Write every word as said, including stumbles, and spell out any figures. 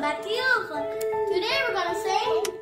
Welcome back to Yoga. Today we're gonna sing